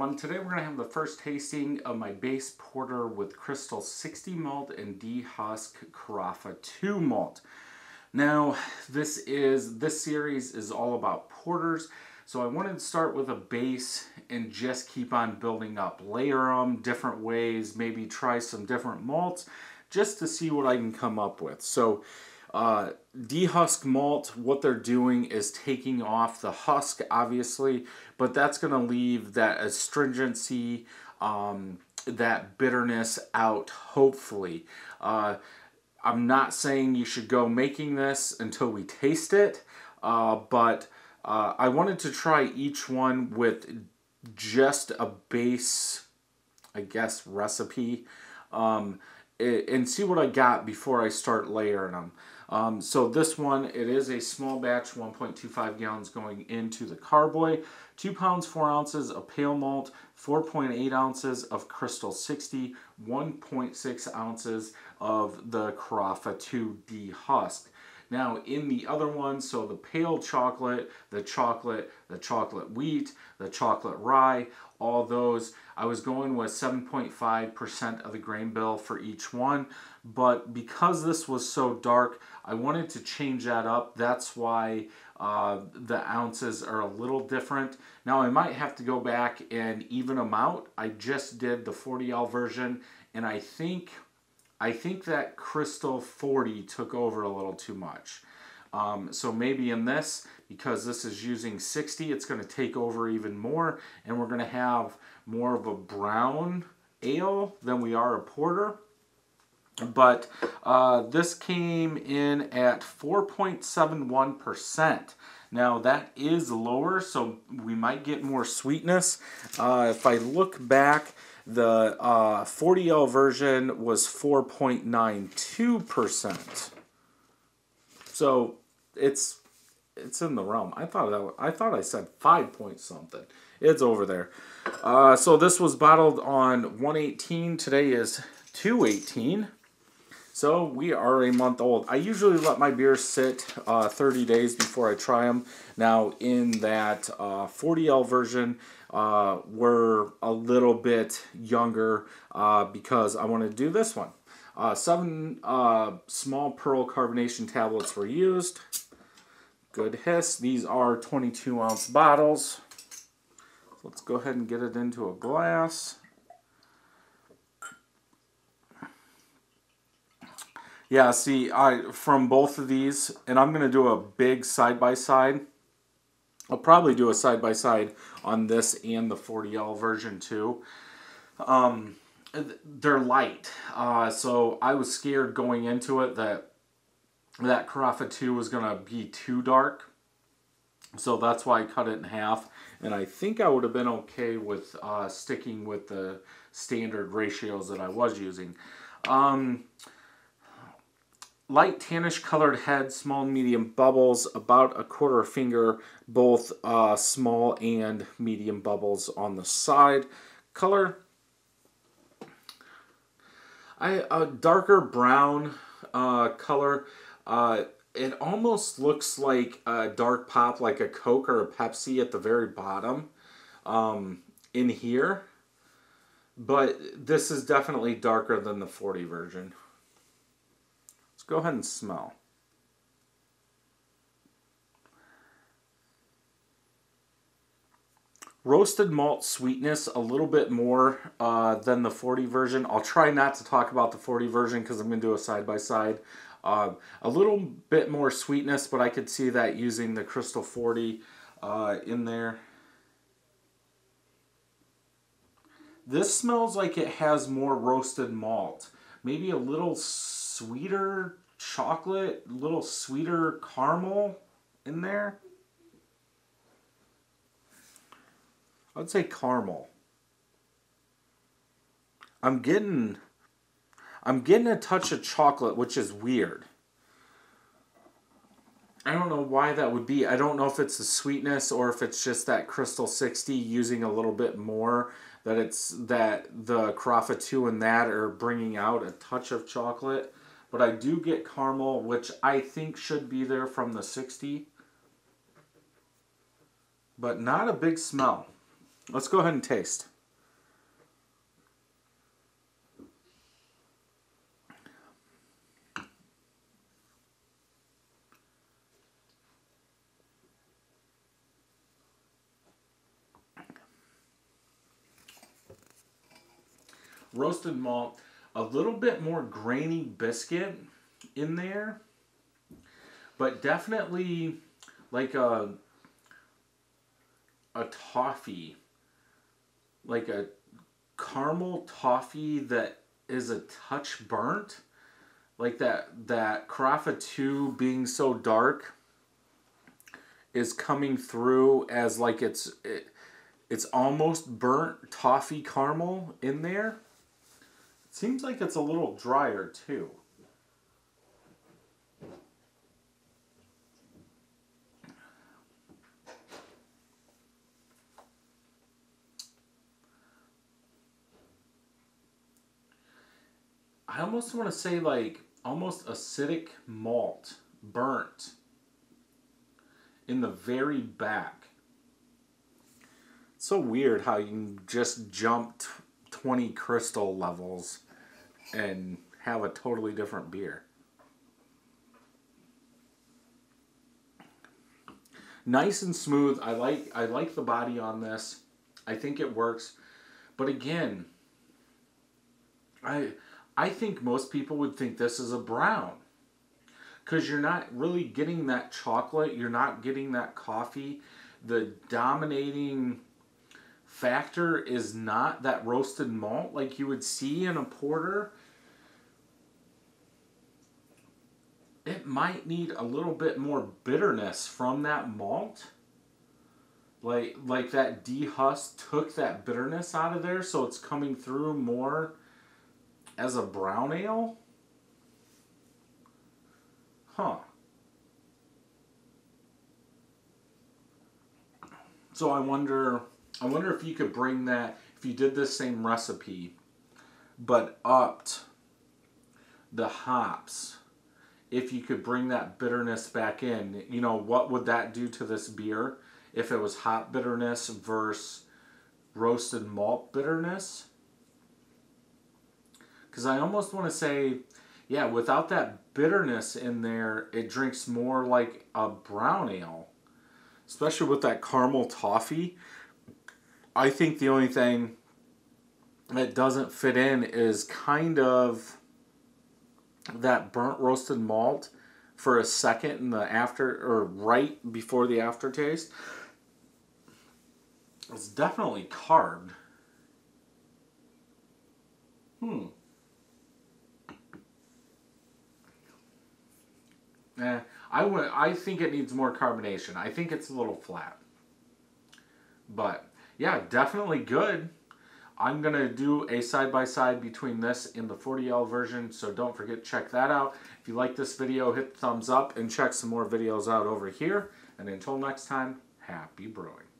everyone. Today we're going to have the first tasting of my base porter with Crystal 60 Malt and Dehusked Carafa II Malt. Now, this series is all about porters, so I wanted to start with a base and just keep on building up. Layer them different ways, maybe try some different malts, just to see what I can come up with. So, Dehusked malt, what they're doing is taking off the husk, obviously, but that's going to leave that astringency, that bitterness out, hopefully. I'm not saying you should go making this until we taste it, but I wanted to try each one with just a base, I guess, recipe, and see what I got before I start layering them. So this one, it is a small batch, 1.25 gallons going into the carboy, 2 pounds, 4 ounces of pale malt, 4.8 ounces of Crystal 60, 1.6 ounces of the Carafa II Dehusked. Now in the other one, so the pale chocolate, the chocolate wheat, the chocolate rye, all those, I was going with 7.5% of the grain bill for each one, but because this was so dark, I wanted to change that up. That's why the ounces are a little different. Now I might have to go back and even them out. I just did the 40L version, and I think that Crystal 40 took over a little too much. So maybe in this, because this is using 60, it's going to take over even more, and we're going to have more of a brown ale than we are a porter. But this came in at 4.71%. Now that is lower, so we might get more sweetness. If I look back, the 40L version was 4.92%. So it's in the realm. I thought I said 5 point something. It's over there. So this was bottled on 1/18. Today is 2/18. So we are a month old. I usually let my beers sit 30 days before I try them. Now in that 40L version, we're a little bit younger because I want to do this one. 7 small pearl carbonation tablets were used. Good hiss. These are 22 ounce bottles. Let's go ahead and get it into a glass. Yeah, see, from both of these, and I'm going to do a big side-by-side. I'll probably do a side-by-side on this and the 40L version, too. They're light, so I was scared going into it that Carafa II was going to be too dark. So that's why I cut it in half, and I think I would have been okay with sticking with the standard ratios that I was using. Light tannish colored head, small and medium bubbles, about a quarter finger, both small and medium bubbles on the side. Color, a darker brown color. It almost looks like a dark pop, like a Coke or a Pepsi at the very bottom in here. But this is definitely darker than the 40 version. Go ahead and smell. Roasted malt sweetness, a little bit more than the 40 version. I'll try not to talk about the 40 version because I'm going to do a side-by-side. A little bit more sweetness, but I could see that using the Crystal 40 in there. This smells like it has more roasted malt. Maybe a little sweeter chocolate, a little sweeter caramel in there. I would say caramel. I'm getting a touch of chocolate, which is weird. I don't know why that would be. I don't know if it's the sweetness or if it's just that Crystal 60 using a little bit more, that the Carafa II and that are bringing out a touch of chocolate. But I do get caramel, which I think should be there from the 60. But not a big smell. Let's go ahead and taste. roasted malt, a little bit more grainy biscuit in there, but definitely like a toffee, like a caramel toffee that is a touch burnt, like that Carafa II being so dark is coming through as like it's almost burnt toffee caramel in there. It seems like it's a little drier too. I almost want to say like almost acidic malt, burnt in the very back. It's so weird how you can just jump 20 crystal levels and have a totally different beer. Nice and smooth. I like the body on this. I think it works. But again, I think most people would think this is a brown, because you're not really getting that chocolate. You're not getting that coffee. The dominating factor is not that roasted malt like you would see in a porter. It might need a little bit more bitterness from that malt. Like that dehusk took that bitterness out of there, so it's coming through more as a brown ale? Huh. So I wonder if you could bring that, if you did this same recipe, but upped the hops, if you could bring that bitterness back in, you know, what would that do to this beer if it was hop bitterness versus roasted malt bitterness? Because I almost want to say, yeah, without that bitterness in there, it drinks more like a brown ale. Especially with that caramel toffee. I think the only thing that doesn't fit in is kind of that burnt roasted malt for a second in the after, or right before the aftertaste. It's definitely carved. I think it needs more carbonation. I think it's a little flat. But, yeah, definitely good. I'm going to do a side-by-side between this and the 40L version, so don't forget to check that out. If you like this video, hit the thumbs up and check some more videos out over here. And until next time, happy brewing.